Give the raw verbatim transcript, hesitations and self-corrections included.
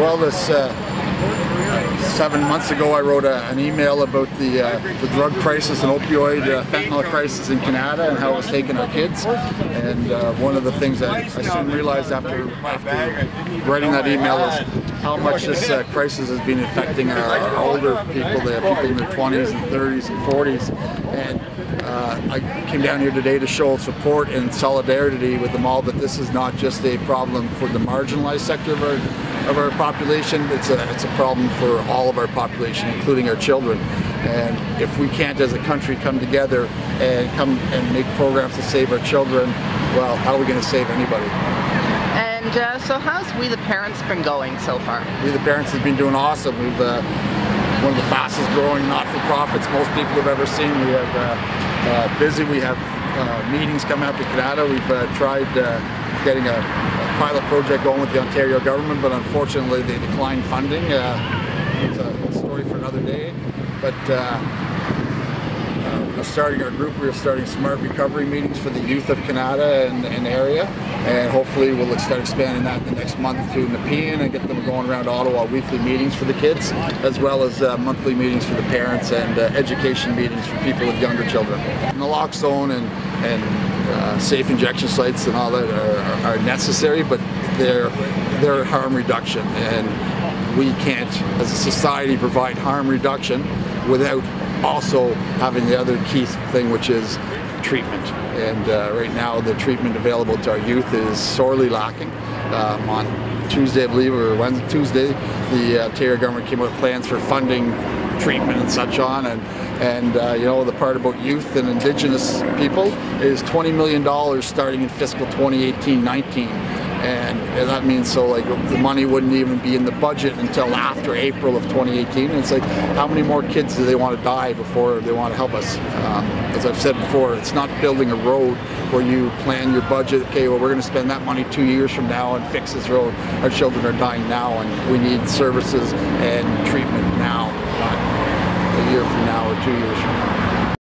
Well, this uh, seven months ago, I wrote a, an email about the, uh, the drug crisis and opioid uh, fentanyl crisis in Kanata and how it was taking our kids. And uh, one of the things that I soon realized after, after writing that email is how much this uh, crisis has been affecting our, our older people, the people in their twenties and thirties and forties. And uh, I came down here today to show support and solidarity with them all, that this is not just a problem for the marginalized sector of our, of our population, it's a, it's a problem for all of our population, including our children. And if we can't as a country come together and come and make programs to save our children, well, how are we going to save anybody? And uh, so how's We the Parents been going so far? We the Parents has been doing awesome. We've uh, one of the fastest growing not-for-profits most people have ever seen. We have uh, uh, busy, we have uh, meetings coming up to Kanata. We've uh, tried uh, getting a, a pilot project going with the Ontario government, but unfortunately they declined funding. Uh, it's a story for another day. But uh, We're starting our group, we're starting smart recovery meetings for the youth of Kanata and, and area, and hopefully we'll start expanding that the next month to Nepean and get them going around Ottawa, weekly meetings for the kids, as well as uh, monthly meetings for the parents and uh, education meetings for people with younger children. Naloxone and, and uh, safe injection sites and all that are, are necessary, but they're, they're harm reduction, and we can't, as a society, provide harm reduction without also having the other key thing, which is treatment. And uh, right now the treatment available to our youth is sorely lacking. Um, on Tuesday, I believe, or Wednesday, Tuesday, the Ontario government came out with plans for funding treatment and such on, and, and uh, you know, the part about youth and Indigenous people is twenty million dollars starting in fiscal twenty eighteen nineteen. And, and that means, so like the money wouldn't even be in the budget until after April of twenty eighteen. And it's like, how many more kids do they want to die before they want to help us? Um, as I've said before, it's not building a road where you plan your budget, okay, well, we're going to spend that money two years from now and fix this road. Our children are dying now, and we need services and treatment now, not a year from now or two years from now.